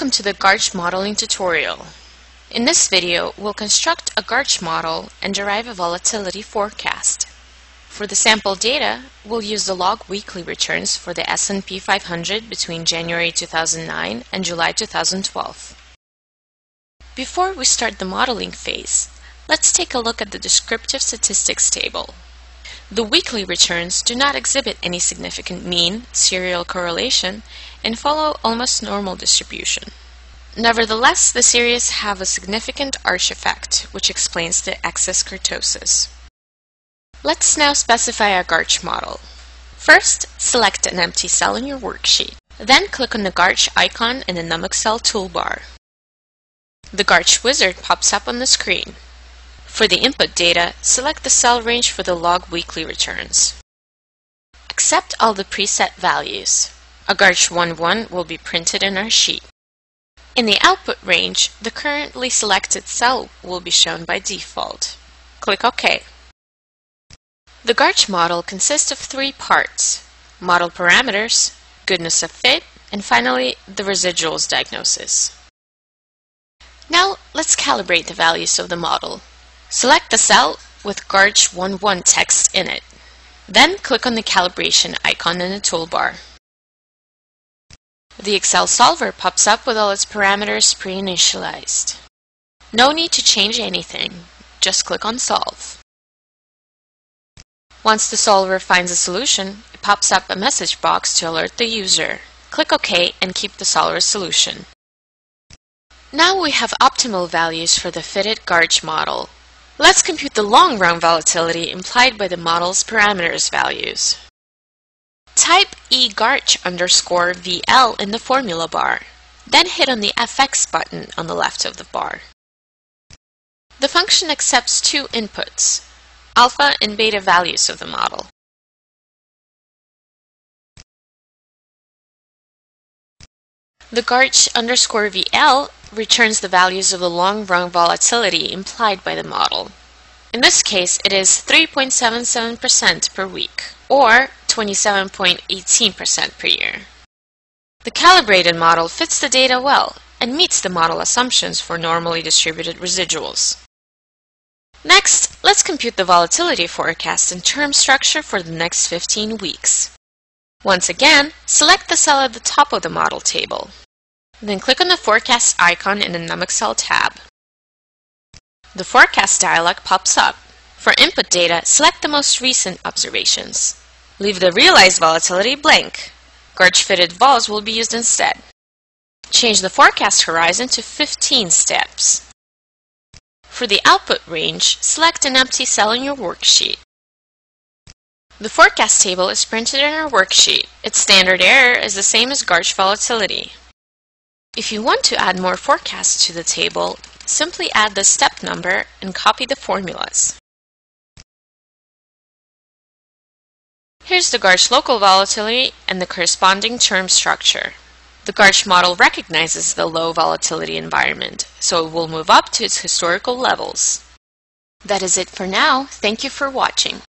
Welcome to the GARCH modeling tutorial. In this video, we'll construct a GARCH model and derive a volatility forecast. For the sample data, we'll use the log weekly returns for the S&P 500 between January 2009 and July 2012. Before we start the modeling phase, let's take a look at the descriptive statistics table. The weekly returns do not exhibit any significant mean, serial correlation, and follow almost normal distribution. Nevertheless, the series have a significant ARCH effect, which explains the excess kurtosis. Let's now specify our GARCH model. First, select an empty cell in your worksheet. Then click on the GARCH icon in the NumXL toolbar. The GARCH wizard pops up on the screen. For the input data, select the cell range for the log weekly returns. Accept all the preset values. A GARCH 1.1 will be printed in our sheet. In the output range, the currently selected cell will be shown by default. Click OK. The GARCH model consists of three parts: model parameters, goodness of fit, and finally, the residuals diagnosis. Now, let's calibrate the values of the model. Select the cell with GARCH 1.1 text in it. Then click on the calibration icon in the toolbar. The Excel solver pops up with all its parameters pre-initialized. No need to change anything, just click on Solve. Once the solver finds a solution, it pops up a message box to alert the user. Click OK and keep the solver's solution. Now we have optimal values for the fitted GARCH model. Let's compute the long-run volatility implied by the model's parameters values. Type eGarch_VL in the formula bar, then hit on the FX button on the left of the bar. The function accepts two inputs, alpha and beta values of the model. The GARCH_VL returns the values of the long-run volatility implied by the model. In this case, it is 3.77% per week, or 27.18% per year. The calibrated model fits the data well and meets the model assumptions for normally distributed residuals. Next, let's compute the volatility forecast and term structure for the next 15 weeks. Once again, select the cell at the top of the model table. Then click on the forecast icon in the NumXL tab. The forecast dialog pops up. For input data, select the most recent observations. Leave the realized volatility blank. GARCH-fitted vols will be used instead. Change the forecast horizon to 15 steps. For the output range, select an empty cell in your worksheet. The forecast table is printed in our worksheet. Its standard error is the same as GARCH volatility. If you want to add more forecasts to the table, simply add the step number and copy the formulas. Here's the GARCH local volatility and the corresponding term structure. The GARCH model recognizes the low volatility environment, so it will move up to its historical levels. That is it for now. Thank you for watching.